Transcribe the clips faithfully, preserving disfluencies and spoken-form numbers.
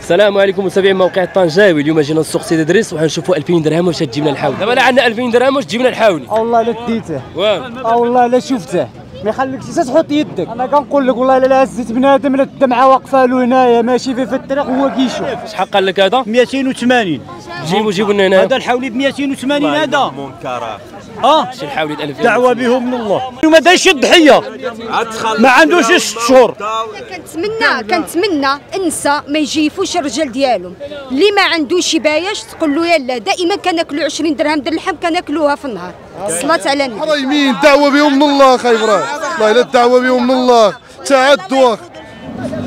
السلام عليكم متابعين موقع طنجاوي. اليوم جينا للسوق سيدي دريس وحنشوفوا ألفين درهم واش تجيب لنا الحاولي. دابا لا عندنا ألفين درهم واش تجيب لنا الحاولي. والله لا ديته والله لا شفته، ما يخليكش حتى تحط يدك. انا كنقول لك والله الا هزيت بنادم لا الدمعه واقفه له هنايا ماشي في الطريق هو كيشوف. شحال قال لك هذا؟ مئتين وثمانين. جيبوا جيبوا لنا هنا هذا الحاولي ب مئتين وثمانين. هذا منكرات اه شي الحاولي د ألفين دعوه بهم من الله وما دايش الضحيه، ما عندوش ست شهور. كنتمنى كنتمنى انسى ما يجيفوش الرجال ديالهم اللي ما عندوش بايش تقول له يلا. دائما كناكلوا عشرين درهم د اللحم كناكلوها في النهار. الصلاه على النبي. حرايمين دعوه بهم من الله خايب راه، والله الا الدعوه بهم من الله تعدوا.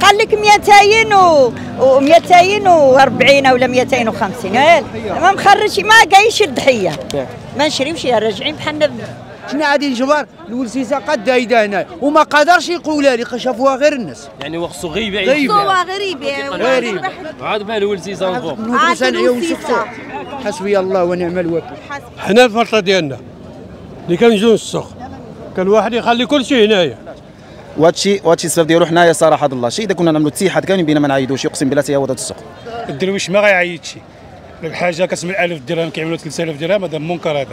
قال لك مئتين و مئتين وأربعين ولا مئتين وخمسين، ما مخرجش ما كاينش الضحيه ما نشريوش راجعين بحالنا. حنا غادي نجبر الولسيسه قد دايده هنا وما قدرش يقولها لي، شافوها غير الناس يعني هو خصو غير يبيع يبيع غريب عاد بها الولسيسه نضرب عاد الولسيسه. حسبي الله ونعم الوكيل. حنا الفتره ديالنا اللي كنجيو للسوق كان واحد يخلي كل شيء هنايا، وهادشي وهادشي السبب ديالو حنايا صراحه الله. شي اذا كنا نعملوا التيحات كاملين بينا ما نعيدوش، اقسم بالله تيهود هذا السوق. الدرويش ما غايعيدش الحاجه كتسمى ألف درهم كيعملوا ثلاثة آلاف درهم، هذا منكر هذا.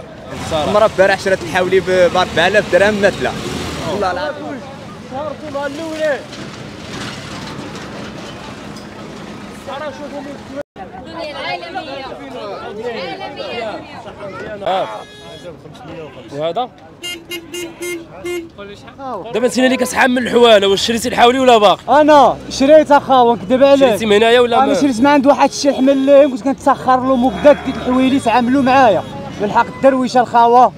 المراه البارح شرات الحاولي ب أربعة آلاف درهم مثله. والله العظيم شاركوا الاولاد راه شوفوا الدنيا العالميه العالميه. وهذا دابا انت اللي كتحمل من الحواله، واش شريتي الحاولي ولا باقي؟ انا شريت اخاوا نكذب عليك. شريتي من هنايا ولا؟ انا شريت من عند واحد الشيخ حمل، كنت كنتسخر له مكداك ديك الحويلي تعاملوا معايا بالحق. الدرويشه الخاوه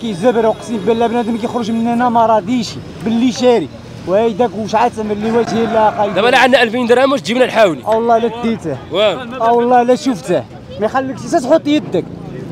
كيزبر، اقسم بالله بنادم كيخرج من هنا ما راضيش باللي شاري. وهي داك واش عاتم اللي وجهي لا خايب. دابا لا عندنا ألفين درهم واش تجيب لنا الحاولي. والله لا ديته والله لا شفته، ما يخليكش حتى تحط يدك.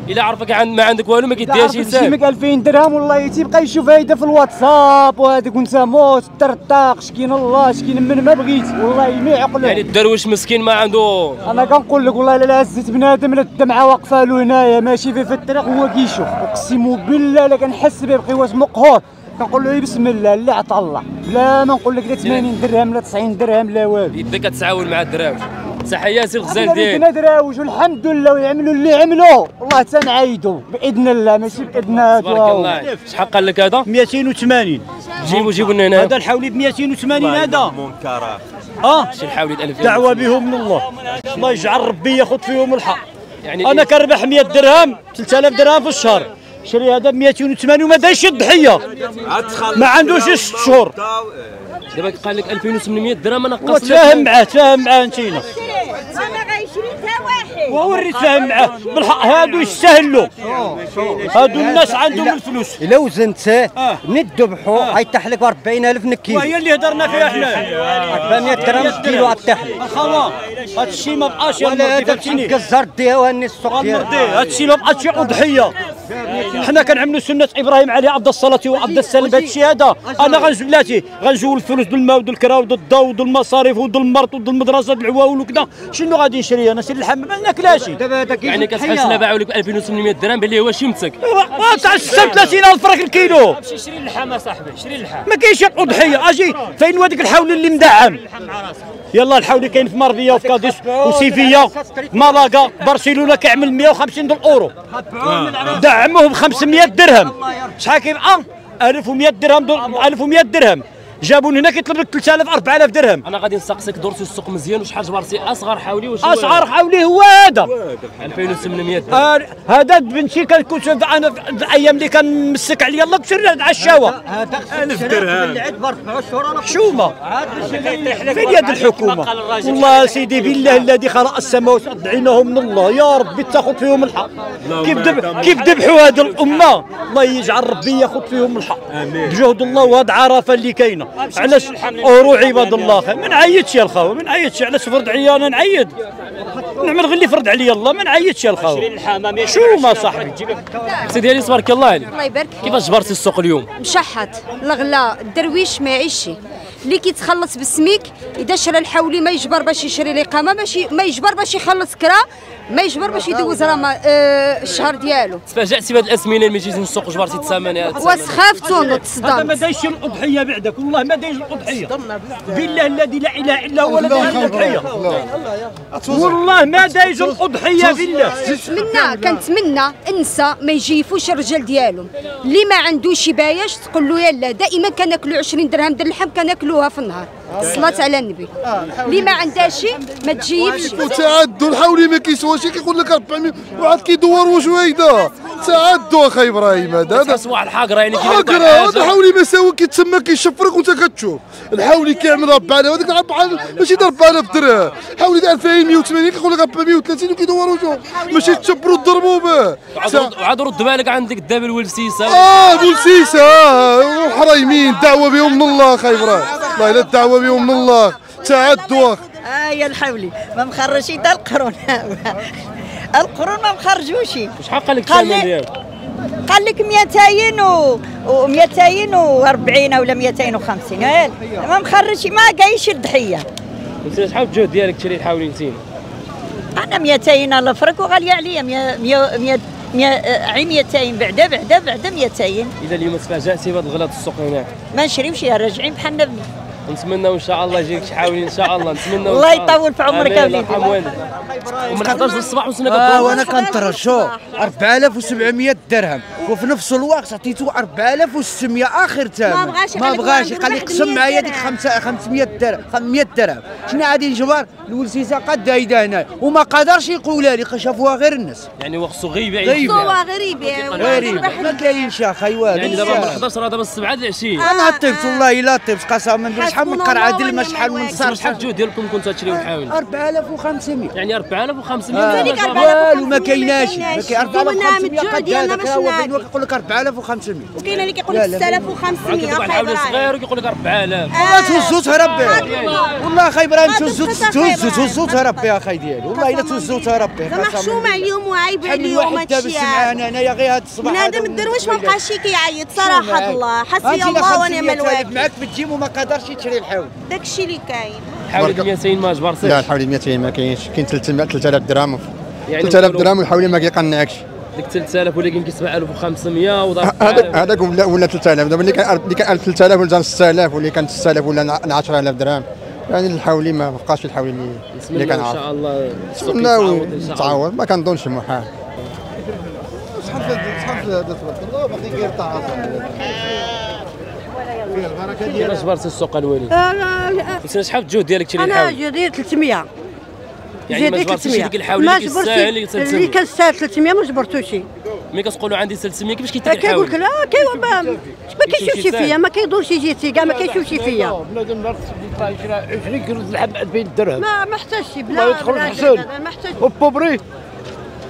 إلا عرفك عن ما عندك والو ما كيديهاش يسال. كيمك ألفين درهم والله تيبقى يشوف هيدا في الواتساب وهذاك وأنت موت ترتاق. شكين الله شكين من ما بغيتي والله ما يعقلو يعني الدرويش مسكين ما عنده. أنا كنقول لك والله إلا هزيت بنادم لا الدمعة واقفة له هنايا ماشي في الطريق هو كيشوف. أقسم بالله لا كنحس به بقوة مقهور، كنقول له بسم الله اللي عطا الله، لا ما نقول لك لا ثمانين درهم لا تسعين درهم لا والو. يدك كتعاون مع الدراويش. تحية سي الغزال ديالك. حنا دراويش والحمد لله ويعملوا اللي عملوا، والله حتى نعايدوا باذن الله ماشي باذن الله. شحال قال لك هذا؟ مئتين وثمانين. جيبوا جيبوا لنا هنا هذا الحاولي ب مئتين وثمانين. هذا منكرات اه شي الحاولي د ألفين دعوه بهم من الله. الله يجعل ربي ياخذ فيهم الحق. يعني انا كنربح مئة درهم ثلاثة آلاف درهم في الشهر، شري هذا ب مئتين وثمانين وما دايش الضحيه، ما عندوش ست شهور. دابا قال لك ألفين وثمانمئة درهم انا قصدي تفاهم معاه تفاهم معاه انتينا. انا غيشريتها واحد ووريت فاهم معاه بالحق. هادو يستاهلوا، هادو الناس عندهم الفلوس. الا وزنتها من ذبحوا غيطيح لك أربعين ألف نكيل، وهي اللي هضرنا فيها حنا. مئة درهم كيلو غطيح لك اخوا. هادشي ما بقاش يا ودي كزار ديها وهني السوق ديالها. هادشي ما بقاش اضحيه، حنا كنعملوا سنه ابراهيم عليه افضل الصلاه وافضل السلام. هادشي هذا انا غنجيب بلاتي غنجول الفلوس بالماء ود الكرا ود الضو ود المصاريف ود المرط ود المدرسه العواول وكذا. شنو غادي نشري انا؟ شري اللحم ما ناكلهاش. يعني كتحسنا باعوا لك ألفين وثمانمئة درهم باللي هو شمتك تعشر ثلاثين ألف فرانك الكيلو. شري شري اللحم اصاحبي، شري اللحم ما كاينش اضحيه. اجي فين هو ديك الحاولي اللي مدعم؟ يلا الحاولي كاين في مربيه وفي كاديس وسيفيه مالاكا برشلونه كيعمل مئة وخمسين د الاورو، دعموه ب خمسمئة درهم. شحال كيبقى؟ ألف ومئة درهم. ألف ومئة درهم جابون هنا كيطلب لك ثلاثة آلاف أربعة آلاف درهم. انا غادي نسقسيك درتي السوق مزيان وشحال جبرتي اصغر حاولي؟ واش اصغر حاولي هو هذا ألفين وثمانمئة درهم. هذا بنتي كنت انا في الايام اللي كنمسك عليا الله بشري على الشاوه ألف درهم حشومه. فين يد الحكومه؟ والله سيدي بالله الذي خلق السماوات والارض عينهم من الله يا ربي تاخذ فيهم الحق. كيف كيف ذبحوا هذه الامه، الله يجعل ربي ياخذ فيهم الحق بجهد الله. وهاد عرفه اللي كاينه علاش اورو عباد الله خير. ما نعيطش يا الخاوه ما نعيطش. علاش فرض عليا انا نعيط؟ نعمل غير اللي فرض عليا الله. ما نعيطش يا الخاوه. شو ما صاحبي سي ديالي تبارك الله عليك. الله يبارك. كيفاش جبرتي السوق اليوم؟ مشحط الغلا الدرويش ما يعيش. اللي كيتخلص بالسميك اذا شرى الحولي ما يجبر باش يشري الاقامه، ماشي ما يجبر باش يخلص كرا، ما يجبر باش يدوز راه آه الشهر ديالو. تفاجاتي بهاد الازمنه اللي جيتي نسوق جبرتي الثمن هذا وسخافت وتصدمت. هذا ما دايرش الأضحية بعدك، والله ما دايرش الأضحية بالله الذي لا اله الا هو. لا داير الأضحية والله ما دايرش الأضحية بالله. كنتمنى كنتمنى النساء ما يجيفوش الرجال ديالهم، اللي ما عندوش باياش تقول له يلا. دائما كناكلوا عشرين درهم ديال اللحم كناكلوها في النهار، الصلاة على النبي. اللي ما عندها شي ما تجيبش. وتعدوا الحولي ما كيسواش، كيقول لك أربعمية وعاد كيدور وجويده. تعدوا أخي إبراهيم، هذا هذا واحد الحقرة يعني حقرة. هذا الحولي ما ساوي، كيتسمى كيشفرك وأنت كتشوف. الحولي كيعمل أربعة آلاف، هذاك أربعة آلاف ماشي أربعة آلاف درهم، الحولي ديال ألفين ومية وثمانين كيقول لك أربعمية وثلاثين وكيدور وجوه، ماشي تشبروا وضربوا به. وعاد رد بالك عندك الدابل والسيسة. آه والسيسة وحرايمين، دعوة بهم من الله أخي إبراهيم، والله إلا الدعوة بهم من الله. تعدوا آه يا الحولي ما مخرجش حتى القرون. القرون ما مخرجوش. شحال قال لك الثمن ديالو؟ قال لك مئتين و مئتين وأربعين ولا مئتين وخمسين، ما مخرجش ما كاينش الضحيه. انت شحال الجهد ديالك تشري الحولي نتينا؟ انا مئتين الله فرك وغاليه عليا مئة عي مئتين بعدا بعدا بعدا مئتين. اذا اليوم تفاجاتي بهذا الغلاط السوق هناك ما نشريوش، راجعين بحال نبني. نتمناو ان شاء الله يجيك شي حاولي ان شاء الله، نتمناو الله يطول في عمرك يا وليدي. ومن حداش الصباح وصلنا كنطرش. اه وانا كنطرش أربعة آلاف وسبعمية درهم، وفي نفس الوقت عطيتو أربعة آلاف وستمية اخر ثمن. ما بغاش، قال لي قسم معايا ديك خمسمية درهم مئة درهم. شنو غادي نجبر؟ الولسيسه قد دايده هنا وما قدرش يقولها لي، شافوها غير الناس يعني هو خصو غير يبيع. هو غير يبيع غير ما كاينش اخي. واه يعني دابا من حداش راه دابا السبعه د العشيه. انا طيبت والله الا طيبت قسما. شحال من قرعه ديال شحال من صار؟ شحال الجهد ديالكم كنتو تشريو الحاولي؟ أربعة آلاف وخمسمية يعني أربعة آلاف وخمسمية ديك أربعة آلاف وما كايناش. ما كاين أربعة آلاف وخمسمية ديالنا باش نعاودو. كيقول لك أربعة آلاف وخمسمية وكاين اللي كيقول لك ستة آلاف وخمسمية. واحد الحاولي صغير كيقول لك أربعة آلاف. والله توزو تهربي والله أخي إبراهيم، توزو توزو توزو تهربي يا أخي ديالي، والله إلا توزو تهربي. زعما محشومة عليهم وعايبة عليهم هادشي. دابا السمعة هنا هنايا غير هاد الصباح بنادم الدرويش ما بقاش كيعيط صراحة الله. حسبي الله ونعم الوكيل. معاك بالجيم وما قادرش تشري الحاولي. داكشي اللي كاين. الحاولي مئتين ما جبرتيش؟ لا الحاولي مئتين ما كاينش، كاين ثلاثة آلاف درهم. ثلاثة آلاف درهم والحاولي ما كيقنعكش. ديك ثلاثة آلاف ولا كاين سبعة آلاف وخمسمية وضرب. هذاك هذاك ولا ثلاثة آلاف. دابا اللي كان اللي كان ثلاثة آلاف ولا ستة آلاف ولا كان ستة آلاف ولا عشرة آلاف درهم. يعني الحاولي ما بقاش الحاولي اللي كان عارف. ان شاء الله نتمناو تعاود، ما كنظنش محال. شحال شحال هذا الله باقي كيرتاح فيه البركه ديالك. كيفاش جبرتي السوق الوليد؟ انا شحال الجهد ديالك تشري الحاولي؟ انا جهدي ثلاثمية. يعني ما جبرتيش ديك الحاولي اللي كيستاهل ثلاثمية. اللي كيستاهل ثلاثمية ما جبرتوش. ملي كتقولوا عندي ثلاثمية كيفاش كيتاكل الحاولي؟ كيقول لك لا كي ما كيشوفش فيا، ما كيدورش يجيتي كاع ما كيشوفش فيا. بنادم نهار تسدي يشري عشرين كيلو اللحم ب ألفين درهم. ما ما احتاجش بلا ما يدخل الحسن وبوبري.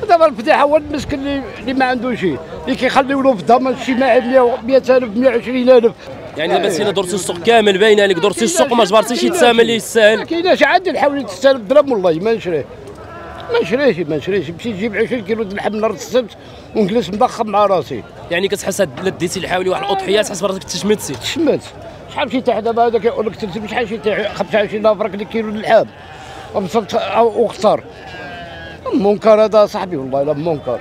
دابا الفضيحه هو المسكين اللي ما عندوش شي، اللي كيخليو له في الضمان الاجتماعي ديالو مئة آلاف مئة وعشرين ألف. يعني دابا سينا درتي السوق كامل، باينه لك درتي السوق وما جبرتيش الثمن اللي يستاهل. ما كايناش عاد نحاول تستاهل درهم والله ما نشريه ما نشريش ما نشريش مشيت نجيب عشرين كيلو د اللحم نهار السبت ونجلس مضخم مع راسي. يعني كتحس لا ديتي الحاولي واحد الاضحيه تحس براسك تشمتي تشمت. شحال شتاح دابا هذا كيقول لك تلتم شحال شتاح خمسة وعشرين فرنك الكيلو د اللحم وبصلت وخسر منكر. هذا صاحبي والله الا منكر.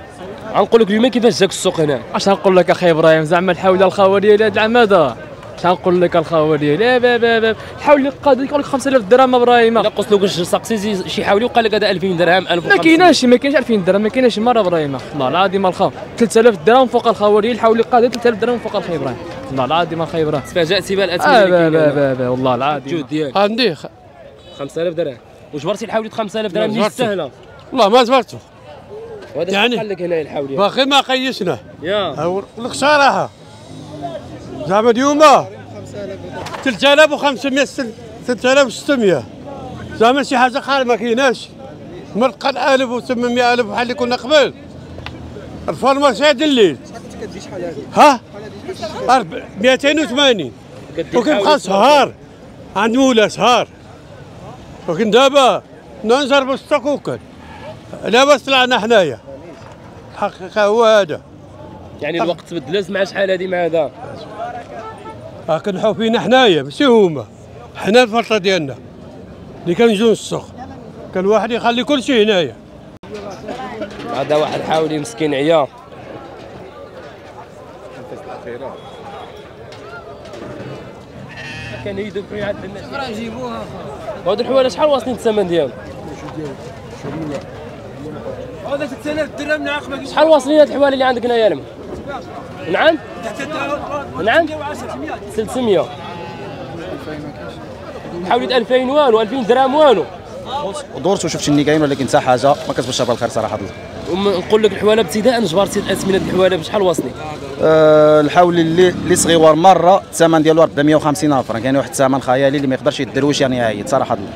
غنقول لك اليوم كيفاش جاك السوق هنا؟ اش غنقول لك اخي ابراهيم؟ زعما الحاولي الخاوه ديالي هذا العام هذا اش غنقول لك الخاوه ديالي باب الحاولي قادر يقول لك خمسة آلاف درهم ابراهيم. لا قلت له سقسيتي شي حاولي وقال لك هذا ألفين درهم ألف وخمسمية. ما كايناش ما كاينش ألفين درهم ما كايناش مره ابراهيم والله العظيم. الخاوه ثلاثة آلاف درهم فوق الخاوه ديالي. الحاولي قادر ثلاثة آلاف درهم فوق الخاوه ابراهيم والله العظيم. اخي ابراهيم تفاجاتي بالأثمنة والله العظيم. الجهد ديالك عندي خمسة آلاف درهم وجبرتي الحاولي خمسة آلاف درهم اللي سهله. والله ما جبرتو يعني قال لك هنا الحاولي باقي ما قيسناه يا لك صراحه. زعما اليوم ثلاثة آلاف وخمسمية ثلاثة آلاف وستمية زعما شي حاجه خارج ما كايناش. من لقى ألف وثمنمية ألف بحال اللي كنا قبل. الفورماسي هاد الليل كتجي شحال هادي ها مئتين وثمانين وكنبقى سهار عند مولا سهار. ولكن دابا نجربوا السوق وكل لاباس طلعنا حنايا. الحقيقه هو هذا يعني الوقت تبدلات مع شحال هذه مع هذا. راه كنحاو فينا حنايا ماشي هما حنا الفرطه ديالنا اللي كنجيو نسوق كان واحد يخلي كل شيء هنايا. هذا واحد حاول مسكين عيا كان يدير في عاد الناس راه جيبوها. هاد الحواله شحال واصلين الثمن ديالهم؟ هذا ستة آلاف درهم. نعاقبك شحال واصلين هاد الحواله اللي عندك هنايا؟ نعم نعم ثلاثمية. حاولت ألفين والو، ألفين درهم والو. دورت وشفت النيكاين ولكن حتى حاجه ما كتبشها بالخير صراحه الله. نقول لك الحواله ابتداء جبرتي الاثمنه ديال الحواله بشحال واصلين؟ أه الحول اللي اللي صغيور مره الثمن ديالو أربعمية وخمسين ألف فرنك، يعني واحد الثمن خيالي اللي ما يقدرش يدروش يعني عايد صراحه الله.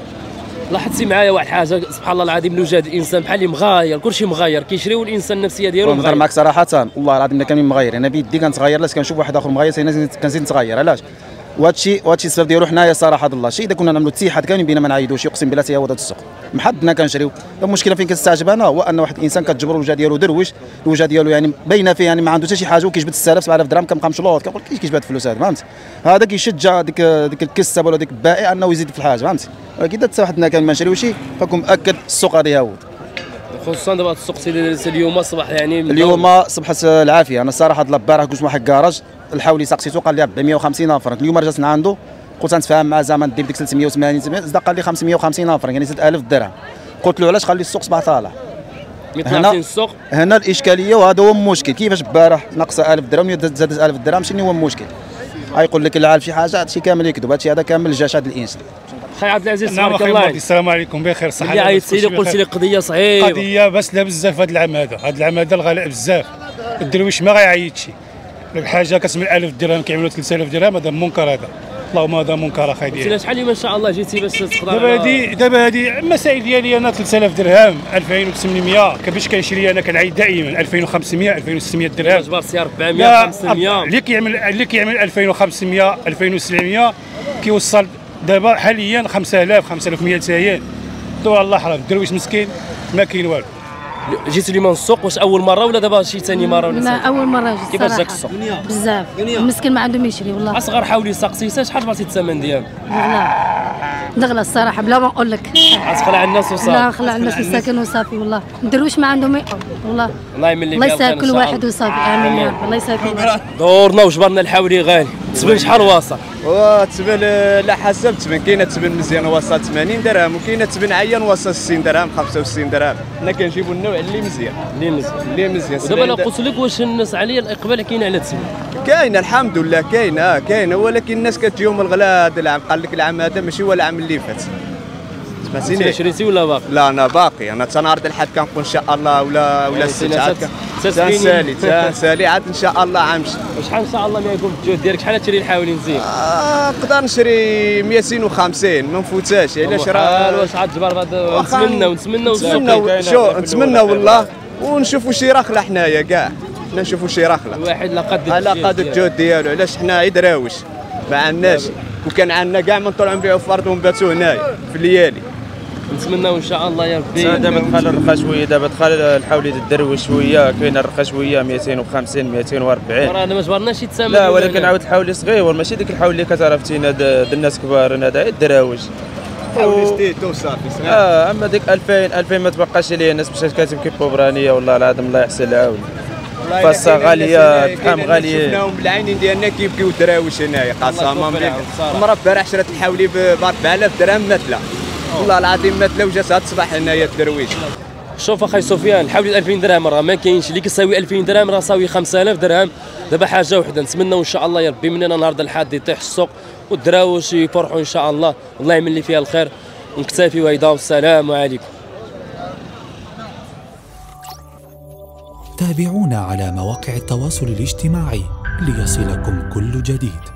لاحظتي معايا واحد حاجه سبحان الله العظيم، لوجه الانسان بحال اللي مغاير، كلشي مغاير كيشريو الانسان النفسيه ديالو. نهضر معك صراحه والله العظيم كامل مغاير، انا بيدي كنتغير لاش كنشوف واحد اخر مغاير كنزيد نتغير. علاش؟ وهذا الشيء وهذا الشيء السبب ديالو حنايا صراحه الله. شي اذا كنا نعملوا اتحاد كامل بينا ما نعايدوش، اقسم بالله تيهود هذا السوق محدنا كنشريو. المشكله فين كتستعجب انا هو ان واحد الانسان كتجبر الوجه ديالو درويش، الوجه ديالو يعني باينه فيه يعني ما عنده حتى شي حاجه، وكيجبد ستة آلاف سبعة آلاف درهم كنبقى مشلوط كنقول كيفاش كيجبد الفلوس هذا، فهمت؟ هذا كيشجع هذيك هذيك الكساب ولا ديك البائع انه يزيد في الحاجه، فهمت؟ ولكن اذا توحدنا كان ما نشريوش فكون مأكد السوق غادي يهود، خصوصا دابا السوق سيدي اليوم صباح يعني اليوم صبحت العافيه. انا صراحه الله البارح كنت واحد الكراج الحولي سقسيتو قال لي أربعمية وخمسين ألف فرنك، اليوم رجعت لعندو قلت نتفاهم مع زعما ندي بديك ثلاثمية وثمانين زعما قال لي خمسمية وخمسين ألف فرنك يعني زاد ألف درهم. قلت له علاش خلي السوق صباح طالع؟ هنا السوق هنا الاشكاليه وهذا هو المشكل. كيفاش البارح ناقصه ألف درهم زادت ألف درهم؟ شنو هو المشكل؟ غايقول لك العالم شي حاجه، هادشي كامل يكذب، هادشي هذا كامل الجشع ديال الانسان. خي عبد العزيز تبارك الله، السلام عليكم بخير صحه. اللي عيطت لي قلت لي قضيه صعيبه، قضيه باسله بزاف هذا العام، هذا هذا العام هذا الغلاء بزاف، الدرويش ما غايعيطش الحاجه كتسمع ألف درهم كيعملوا ثلاثة آلاف درهم. هذا منكر، هذا اللهم هذا منكر اخي ديالي. قلت شحال اليوم ان شاء الله جيتي باش تقدر؟ دابا هذه دابا هذه المسائل ديالي انا ثلاثة آلاف درهم ألفين وثمنمية كيفاش كنشري انا؟ كنعيد دائما ألفين وخمسمية ألفين وستمية درهم، جبرتي أربعمية خمسمية. اللي كيعمل اللي كيعمل ألفين وخمسمية ألفين وسبعمية كيوصل دابا حاليا خمسة آلاف خمسة آلاف ومية حتى هي. والله حرام الدرويش مسكين ما كاين والو. جيتي اليوم للسوق واش اول مره ولا دابا شي ثاني مره ولا؟ لا اول مره جيت. كيفاش جاك السوق؟ بزاف مسكين ما عندهم يشري والله. اصغر حاولي سقسيتها شحال جبرتي الثمن ديالها؟ دغلا دغلا الصراحه بلا ما نقول لك، غتخلع الناس وصافي. لا خلع الناس الساكن وصافي والله. الدرويش ما عندهم والله الله يملي الله يسهل كل واحد وصافي. امين يا رب الله يسهل. دورنا وجبرنا الحاولي غالي. تبان شحال واصل؟ تبان على حسب، تبان كاينه تبان مزيان واصل ثمانين درهم، وكاينه تبان عيان واصل ستين درهم خمسة وستين درهم. حنا كنجيبوا النوع اللي مزيان اللي مزيان اللي مزيان. ودابا انا قلت لك واش الناس عليا الاقبال كاين على التسويق؟ كاين الحمد لله كاينه كاينه، ولكن الناس كتجيهم الغلا هذا العام. قال لك العام هذا ماشي هو العام اللي فات. سمعتيني؟ شريتي ولا باقي؟ لا انا باقي، انا حتى نهار الحد كنقول ان شاء الله ولا ولا السبت عاد تنسالي تنسالي عاد ان شاء الله عام. شحال ان شاء الله ما يكون الجهد ديالك؟ شحال تشري الحاولي نزيد؟ نقدر آه نشري مئتين وخمسين ما نفوتهاش. علاش راه واش عاد جبر بعدا؟ نتمنى ونتمنى ونتمنى شو نتمنى والله ونشوفوا شي رخله حنايا كاع، حنا نشوفوا شي رخله. الواحد لقد لقد الجهد ديالو. علاش حنا عدراويش ما عندناش، وكان عندنا كاع ما نطلعوا نبيعوا في الارض ونباتوا هنايا في الليالي. نتمناو ان شاء الله يا ربي. دابا دخل الرخا شويه، دابا دخل الحولي الدروي شويه، كاينه الرخا شويه مئتين وخمسين مئتين وأربعين. رانا ما جبرناش الثمن. لا ولكن عاود الحولي صغير ماشي ديك الحولي اللي كتعرفتي د الناس كبار، انا هذا الدراويش حولي ستيتو صافي صغير. اه اما ديك ألفين ألفين ما تبقاش ليا. الناس مشات كاتب كي بوبرانيه والله العظيم الله يحسن العون. فالصا غاليه الحام غاليه، شفناهم بالعينين ديالنا كيبكيو الدراويش هنايا قسما بالله. المرا البارح شرات الحولي ب أربعة آلاف درهم مثله والله العظيم ما تلوجات هاد الصباح هنايا الدرويش. شوف اخي سفيان الحولي ألفين درهم راه ما كاينش، اللي كيساوي ألفين درهم راه ساوي خمسة آلاف درهم. دابا حاجه وحده نتمناو ان شاء الله يا ربي مننا نهار الحد يطيح السوق والدراويش يفرحوا ان شاء الله، الله يملي فيها الخير. ونكتفي وهيدا والسلام عليكم. تابعونا على مواقع التواصل الاجتماعي ليصلكم كل جديد.